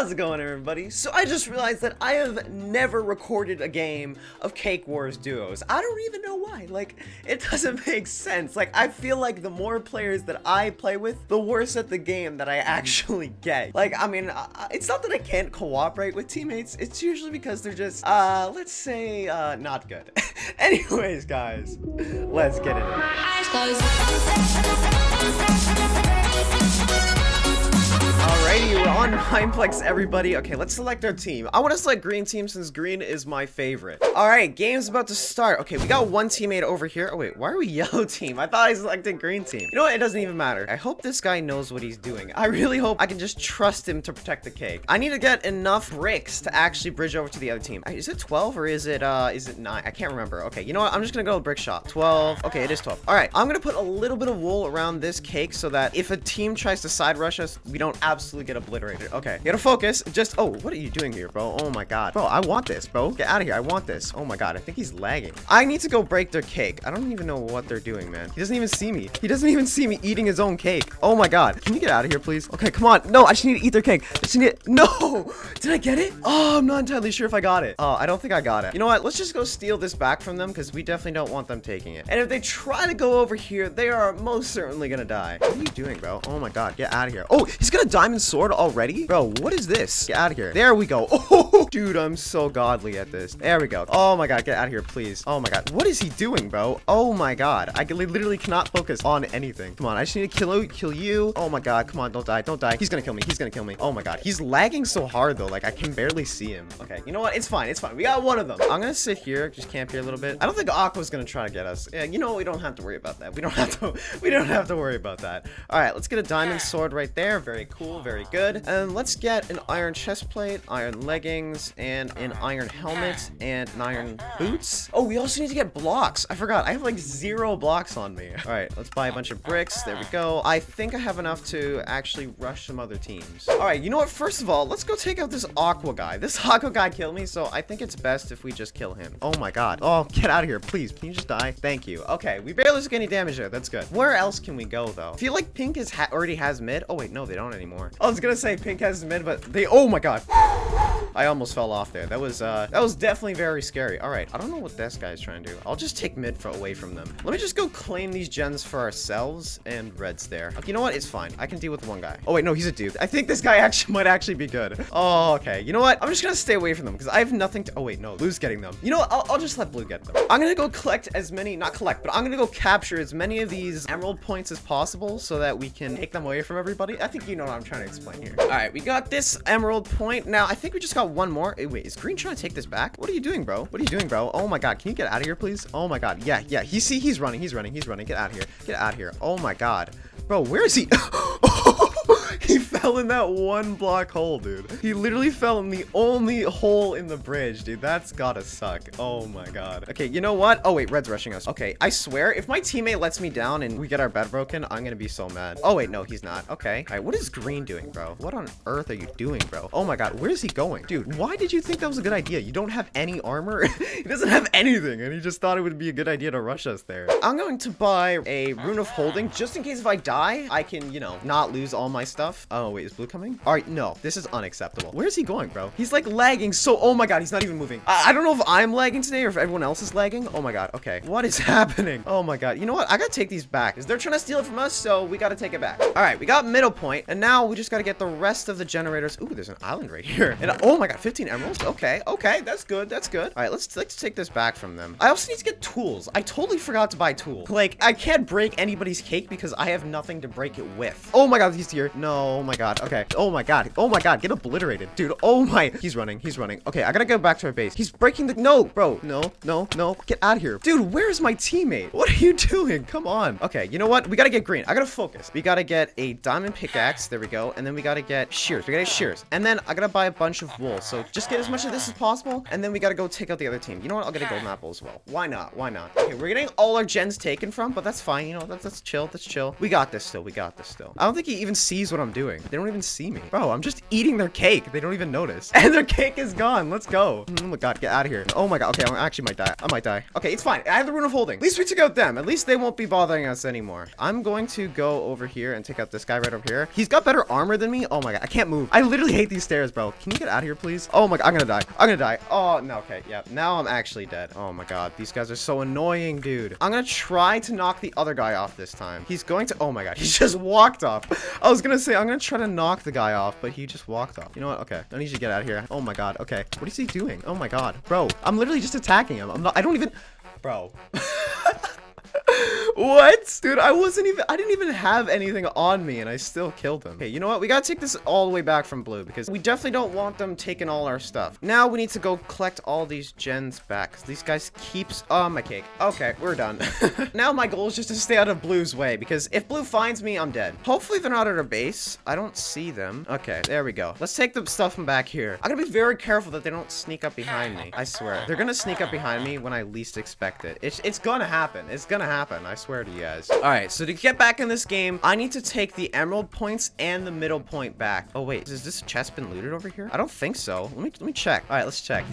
How's it going, everybody? So I just realized that I have never recorded a game of CakeWars duos. I don't even know why. Like, it doesn't make sense. Like, I feel like the more players that I play with, the worse at the game that I actually get. Like, I mean, it's not that I can't cooperate with teammates. It's usually because they're just, let's say, not good. Anyways, guys, let's get it in. Alrighty, we're on Mineplex, everybody. Okay, let's select our team. I want to select green team since green is my favorite. Alright, game's about to start. Okay, we got one teammate over here. Oh, wait, why are we yellow team? I thought I selected green team. You know what? It doesn't even matter. I hope this guy knows what he's doing. I really hope I can just trust him to protect the cake. I need to get enough bricks to actually bridge over to the other team. Is it 12 or is it 9? I can't remember. Okay, you know what? I'm just gonna go with brick shop. 12. Okay, it is 12. Alright, I'm gonna put a little bit of wool around this cake so that if a team tries to side rush us, we don't absolutely get obliterated. Okay, you gotta focus. Just, oh, what are you doing here, bro? Oh my god, bro, I want this, bro. Get out of here. I want this. Oh my god, I think he's lagging. I need to go break their cake. I don't even know what they're doing, man. He doesn't even see me. He doesn't even see me eating his own cake. Oh my god, can you get out of here, please? Okay, come on. No, I just need to eat their cake. I just need it. No, did I get it? Oh, I'm not entirely sure if I got it. Oh, I don't think I got it. You know what? Let's just go steal this back from them because we definitely don't want them taking it. And if they try to go over here, they are most certainly gonna die. What are you doing, bro? Oh my god, get out of here. Oh, he's got a diamond sword already? Bro, what is this? Get out of here. There we go. Oh, dude, I'm so godly at this. There we go. Oh my god, get out of here, please. Oh my god. What is he doing, bro? Oh my god. I literally cannot focus on anything. Come on, I just need to kill you. Oh my god, come on, don't die, don't die. He's gonna kill me, he's gonna kill me. Oh my god, he's lagging so hard, though. Like, I can barely see him. Okay, you know what? It's fine, it's fine. We got one of them. I'm gonna sit here, just camp here a little bit. I don't think Aqua's gonna try to get us. Yeah, you know, we don't have to worry about that. We don't have to worry about that. All right, let's get a diamond sword right there. Very cool, very good. And let's get an iron chest plate, iron leggings, and an iron helmet, and an iron boots. Oh, we also need to get blocks. I forgot. I have like 0 blocks on me. All right, let's buy a bunch of bricks. There we go. I think I have enough to actually rush some other teams. All right, you know what? First of all, let's go take out this aqua guy. This aqua guy killed me, so I think it's best if we just kill him. Oh my god. Oh, get out of here, please. Can you just die? Thank you. Okay, we barely took any damage there. That's good. Where else can we go, though? I feel like pink is already has mid. Oh, wait, no, they don't anymore. I was gonna say pink has mid, but they, oh my god, I almost fell off there. That was definitely very scary. All right, I don't know what this guy's trying to do. I'll just take mid away from them. Let me just go claim these gens for ourselves and red's there. Okay, you know what? It's fine. I can deal with one guy. Oh wait, no, he's a dude. I think this guy actually might actually be good. Oh, okay. You know what? I'm just gonna stay away from them because I have nothing to, oh wait, no, blue's getting them. You know what? I'll just let blue get them. I'm gonna go I'm gonna go capture as many of these emerald points as possible so that we can take them away from everybody. I think you know what I'm trying to explain here. All right, we got this emerald point. Now, I think we just got one more. Wait, is green trying to take this back? What are you doing, bro? What are you doing, bro? Oh my god, can you get out of here, please? Oh my god, yeah, yeah. You see, he's running. Get out of here. Get out of here. Oh my god. Bro, where is he? He fell in that one block hole, dude. He literally fell in the only hole in the bridge, dude. That's gotta suck. Oh my god. Okay, you know what? Oh wait, red's rushing us. Okay, I swear, if my teammate lets me down and we get our bed broken, I'm gonna be so mad. Oh wait, no, he's not. Okay. All right, what is green doing, bro? What on earth are you doing, bro? Oh my god, where is he going? Dude, why did you think that was a good idea? You don't have any armor. He doesn't have anything, and he just thought it would be a good idea to rush us there. I'm going to buy a rune of holding, just in case if I die, I can, you know, not lose all my stuff. Oh, wait, is blue coming? All right, no, this is unacceptable. Where is he going, bro? He's like lagging so, oh my god, he's not even moving. I don't know if I'm lagging today or if everyone else is lagging. Oh my god, okay. What is happening? Oh my god, you know what? I gotta take these back because they're trying to steal it from us, so we gotta take it back. All right, we got middle point, and now we just gotta get the rest of the generators. Ooh, there's an island right here. And oh my god, 15 emeralds? Okay, okay, that's good, that's good. All right, let's take this back from them. I also need to get tools. I totally forgot to buy tools. Like, I can't break anybody's cake because I have nothing to break it with. Oh my god, he's here. No. Oh my god. Okay. Oh my god. Oh my god. Get obliterated, dude. Oh my. He's running. He's running. Okay. I gotta go back to our base. He's breaking the. No, bro. No. No. No. Get out of here, dude. Where's my teammate? What are you doing? Come on. Okay. You know what? We gotta get green. I gotta focus. We gotta get a diamond pickaxe. There we go. And then we gotta get shears. We gotta get shears. And then I gotta buy a bunch of wool. So just get as much of this as possible. And then we gotta go take out the other team. You know what? I'll get a golden apple as well. Why not? Why not? Okay. We're getting all our gens taken from, but that's fine. You know, that's chill. That's chill. We got this still. We got this still. I don't think he even sees what what I'm doing. They don't even see me. Bro, I'm just eating their cake. They don't even notice. And their cake is gone. Let's go. Oh my god, get out of here. Oh my god. Okay, I actually might die. I might die. Okay, it's fine. I have the rune of holding. At least we took out them. At least they won't be bothering us anymore. I'm going to go over here and take out this guy right over here. He's got better armor than me. Oh my god, I can't move. I literally hate these stairs, bro. Can you get out of here, please? Oh my god, I'm gonna die. I'm gonna die. Oh, no, okay, yeah. Now I'm actually dead. Oh my god, these guys are so annoying, dude. I'm gonna try to knock the other guy off this time. He's going to, oh my god, he just walked off. I was gonna say, I'm gonna try to knock the guy off, but he just walked off. You know what? Okay, I need you to get out of here. Oh my god, okay. What is he doing? Oh my god, bro, I'm literally just attacking him. I don't even, bro. What? Dude, I didn't even have anything on me and I still killed them. Okay, you know what? We gotta take this all the way back from blue because we definitely don't want them taking all our stuff. Now we need to go collect all these gens back because these guys keeps, oh, my cake. Okay, we're done. Now my goal is just to stay out of blue's way because if blue finds me, I'm dead. Hopefully they're not at our base. I don't see them. Okay, there we go. Let's take the stuff from back here. I'm gonna be very careful that they don't sneak up behind me. I swear. They're gonna sneak up behind me when I least expect it. It's gonna happen. It's gonna happen. I swear to you guys. All right, so to get back in this game, I need to take the emerald points and the middle point back. Oh wait, has this chest been looted over here? I don't think so. Let me check. All right, let's check.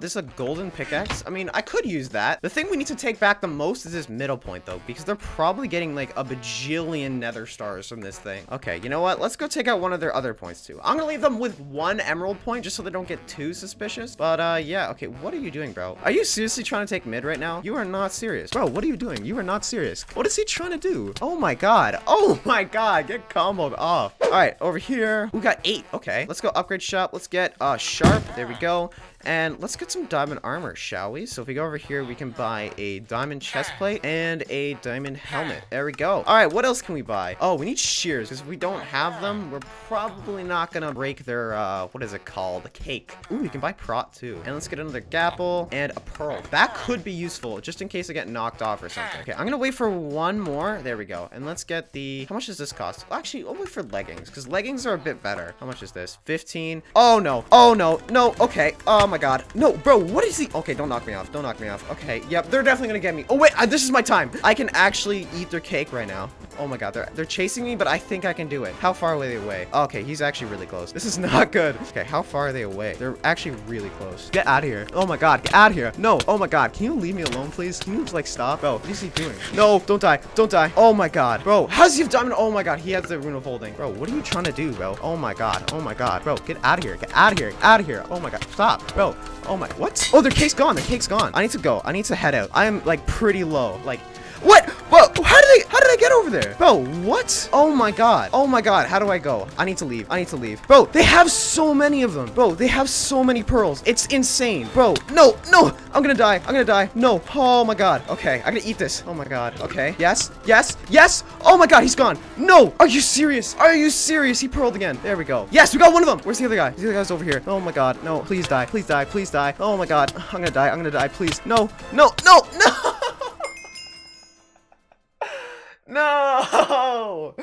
This is a golden pickaxe. I mean, I could use that. The thing we need to take back the most is this middle point though, because they're probably getting like a bajillion nether stars from this thing. Okay, you know what? Let's go take out one of their other points too. I'm gonna leave them with one emerald point just so they don't get too suspicious. But yeah, okay. What are you doing, bro? Are you seriously trying to take mid right now? You are not serious, bro. What are you doing? You are not serious. What is he trying to do? Oh my god. Oh my god. Get comboed off. All right, over here. We got 8. Okay, let's go upgrade shop. Let's get sharp. There we go. And let's get some diamond armor, shall we? So if we go over here, we can buy a diamond chest plate and a diamond helmet. There we go. All right, what else can we buy? Oh, we need shears because if we don't have them, we're probably not gonna break their what is it called? A cake. Ooh, we can buy prot too. And let's get another gapple and a pearl. That could be useful just in case I get knocked off or something. Okay, I'm gonna wait for one more. There we go. And let's get the, how much does this cost? Actually, I'll wait for leggings because leggings are a bit better. How much is this? 15. Oh no. Oh no. No. Okay. Oh my god. No, bro, what is he? Okay, don't knock me off. Don't knock me off. Okay, yep, they're definitely gonna get me. Oh, wait, this is my time. I can actually eat their cake right now. Oh my god, they're chasing me, but I think I can do it. How far are they away? Okay, he's actually really close. This is not good. Okay, how far are they away? They're actually really close. Get out of here. Oh my god, get out of here. No, oh my god, can you leave me alone, please? Can you, like, stop? Bro, what is he doing? No, don't die. Don't die. Oh my god. Bro, how does he have diamond? Oh my god, he has the rune of holding. Bro, what are you trying to do, bro? Oh my god. Oh my god. Bro, get out of here. Get out of here. Get out of here. Oh my god. Stop. Bro, oh my, what? Oh, their cake's gone. Their cake's gone. I need to go. I need to head out. I am like pretty low. Like, what? Whoa, how did I get over there? Bro, what? Oh my god. Oh my god, how do I go? I need to leave. I need to leave. Bro, they have so many of them. Bro, they have so many pearls. It's insane. Bro, no, no. I'm gonna die. I'm gonna die. No. Oh my god. Okay, I'm gonna eat this. Oh my god. Okay. Yes. Yes. Yes. Oh my god, he's gone. No. Are you serious? Are you serious? He pearled again. There we go. Yes, we got one of them. Where's the other guy? The other guy's over here. Oh my god. No, please die. Please die. Please die. Oh my god. I'm gonna die. I'm gonna die. Please. No. No. No. No. No!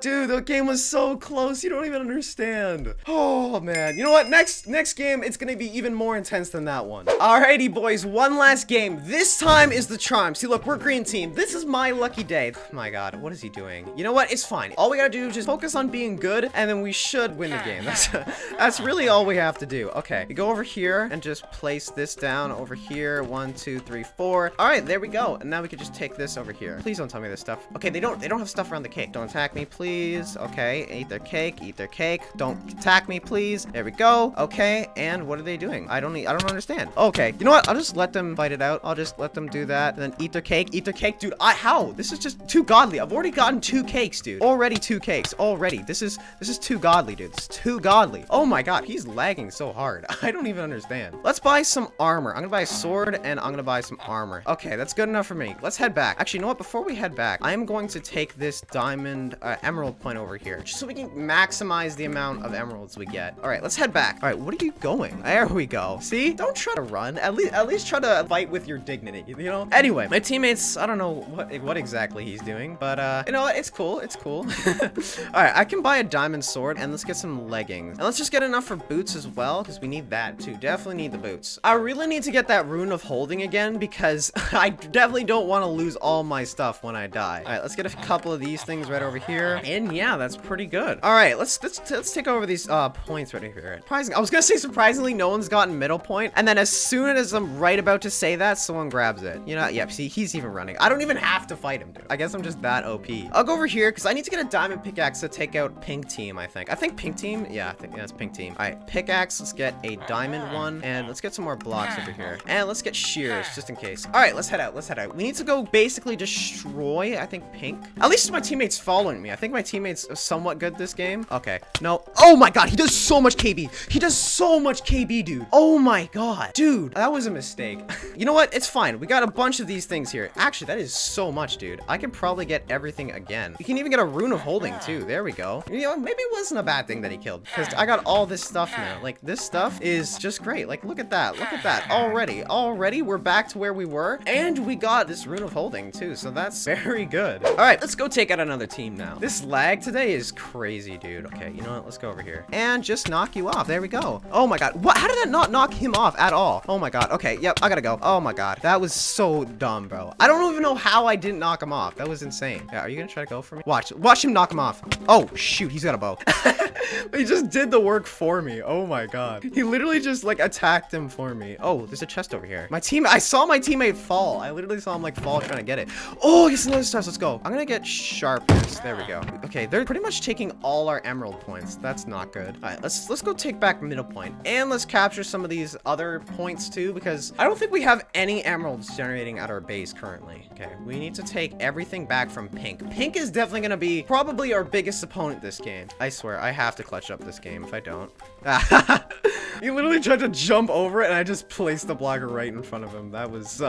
Dude, the game was so close. You don't even understand. Oh, man. You know what? Next game, it's going to be even more intense than that one. Alrighty, boys. One last game. This time is the charm. See, look, we're green team. This is my lucky day. Oh, my God. What is he doing? You know what? It's fine. All we got to do is just focus on being good, and then we should win the game. That's really all we have to do. Okay. We go over here and just place this down over here. 1, 2, 3, 4. Alright, there we go. And now we can just take this over here. Please don't tell me this stuff. Okay, they don't have stuff around the cake. Don't attack me, please. Okay, eat their cake. Eat their cake. Don't attack me, please. There we go. Okay, and what are they doing? I don't understand. Okay, you know what? I'll just let them fight it out. I'll just let them do that. And then eat their cake. Eat their cake, dude. How? This is just too godly. I've already gotten 2 cakes, dude. Already 2 cakes. Already. This is too godly, dude. It's too godly. Oh my god, he's lagging so hard. I don't even understand. Let's buy some armor. I'm gonna buy a sword and I'm gonna buy some armor. Okay, that's good enough for me. Let's head back. Actually, you know what? Before we head back, I am going to take this diamond emerald point over here just so we can maximize the amount of emeralds we get. All right, let's head back. All right, what are you going? There we go. See, don't try to run. At least try to fight with your dignity, you know? Anyway, my teammates, I don't know what exactly he's doing, but you know what? It's cool. It's cool. All right, I can buy a diamond sword and let's get some leggings. And let's just get enough for boots as well because we need that too. Definitely need the boots. I really need to get that rune of holding again because I definitely don't want to lose all my stuff when I die. All right, let's get a couple of these things right over here. here. And yeah, that's pretty good. All right, let's take over these points right here. Surprising. I was gonna say surprisingly, no one's gotten middle point, and then as soon as I'm right about to say that, someone grabs it. You know, yeah. See, he's even running. I don't even have to fight him, dude. I guess I'm just that OP. I'll go over here because I need to get a diamond pickaxe to take out pink team. I think pink team. Yeah, I think that's pink team. All right, pickaxe. Let's get a diamond one, and let's get some more blocks over here, and let's get shears just in case. All right, let's head out. Let's head out. We need to go basically destroy. I think pink. At least my teammates following me. I think my teammates are somewhat good this game. Okay. No. Oh my god, he does so much KB. He does so much KB, dude. Oh my god. Dude, that was a mistake. You know what? It's fine. We got a bunch of these things here. Actually, that is so much, dude. I can probably get everything again. You can even get a rune of holding too. There we go. You know, maybe it wasn't a bad thing that he killed because I got all this stuff now. Like this stuff is just great. Like look at that. Look at that. Already we're back to where we were and we got this rune of holding too. So that's very good. All right, let's go take out another team now. This lag today is crazy, dude. Okay, you know what? Let's go over here and just knock you off. There we go. Oh my god. What? How did that not knock him off at all? Oh my god. Okay, yep, I gotta go. Oh my god. That was so dumb, bro. I don't even know how I didn't knock him off. That was insane. Yeah, are you gonna try to go for me? Watch him knock him off. Oh shoot, he's got a bow. He just did the work for me. Oh my god. He literally just like attacked him for me. Oh, there's a chest over here. I saw my teammate fall. I literally saw him like fall trying to get it. Oh, he's another chest. Let's go. I'm gonna get sharpness. There we go. Okay, they're pretty much taking all our emerald points. That's not good. All right, let's go take back middle point and let's capture some of these other points too because I don't think we have any emeralds generating at our base currently. Okay, we need to take everything back from pink. Pink is definitely gonna be probably our biggest opponent this game. I swear, I have to clutch up this game. If I don't, you literally tried to jump over it and I just placed the blocker right in front of him. That was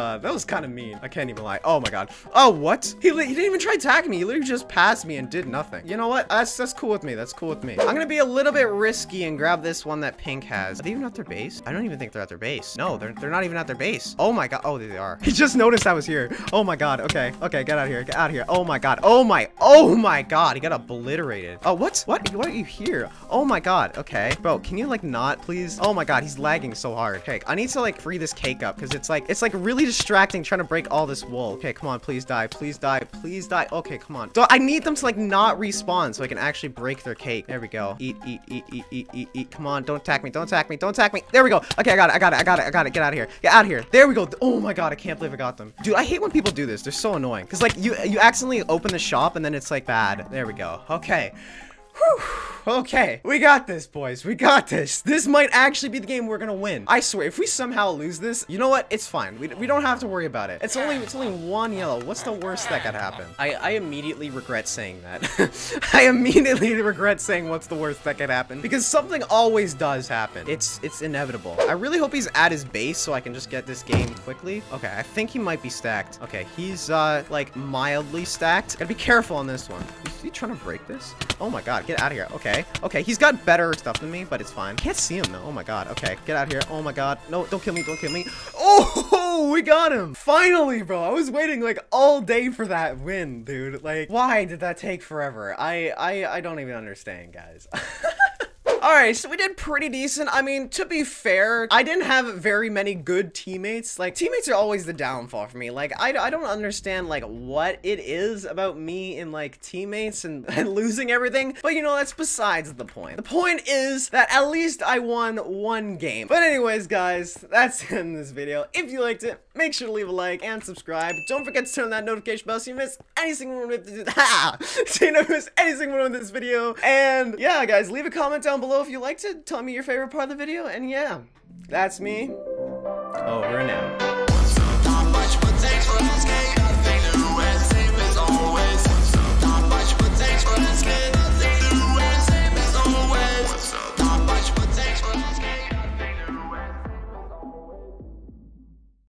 kind of mean. I can't even lie. Oh my god. Oh, what? He didn't even try attacking me. He literally just passed me and did nothing. You know what? That's cool with me. That's cool with me. I'm gonna be a little bit risky and grab this one that pink has. Are they even at their base? I don't even think they're at their base. No, they're not even at their base. Oh my god. Oh, they are. He just noticed I was here. Oh my god. Okay. Okay. Get out of here. Get out of here. Oh my god. Oh my god. He got obliterated. Oh, what? What? Why are you here? Oh my god. Okay. Bro, can you like not please? Oh my god. He's lagging so hard. Okay. I need to like free this cake up because it's like really distracting trying to break all this wool. Okay. Come on. Please die. Please die. Please die. Okay. Come on. So I need them to like not respawn so I can actually break their cake. There we go. Eat, eat, eat, eat, eat, eat, eat. Come on. Don't attack me. Don't attack me. Don't attack me. There we go. Okay. I got it. Get out of here. Get out of here. There we go. Oh my god. I can't believe I got them. Dude, I hate when people do this. They're so annoying. Cause like you accidentally open the shop and then it's like bad. There we go. Okay. Whew. Okay, we got this, boys. We got this. This might actually be the game we're gonna win. I swear, if we somehow lose this, you know what? It's fine. We don't have to worry about it. It's only one yellow. What's the worst that could happen? I immediately regret saying that. I immediately regret saying what's the worst that could happen because something always does happen. It's inevitable. I really hope he's at his base so I can just get this game quickly. Okay, I think he might be stacked. Okay, he's like mildly stacked. Gotta be careful on this one. Is he trying to break this? Oh my god, get out of here. Okay. Okay, he's got better stuff than me, but it's fine. Can't see him though. Oh my god. Okay, get out of here. Oh my god. No, don't kill me. Don't kill me. Oh, we got him. Finally, bro. I was waiting like all day for that win, dude. Like, why did that take forever? I don't even understand, guys. All right, so we did pretty decent. I mean, to be fair, I didn't have very many good teammates. Like, teammates are always the downfall for me. Like, I don't understand, like, what it is about me and, like, teammates and losing everything. But, you know, that's besides the point. The point is that at least I won one game. But anyways, guys, that's it in this video. If you liked it, make sure to leave a like and subscribe. Don't forget to turn on that notification bell so you miss anything on this video. And, yeah, guys, leave a comment down below if you liked it. Tell me your favorite part of the video, and yeah, that's me over and out.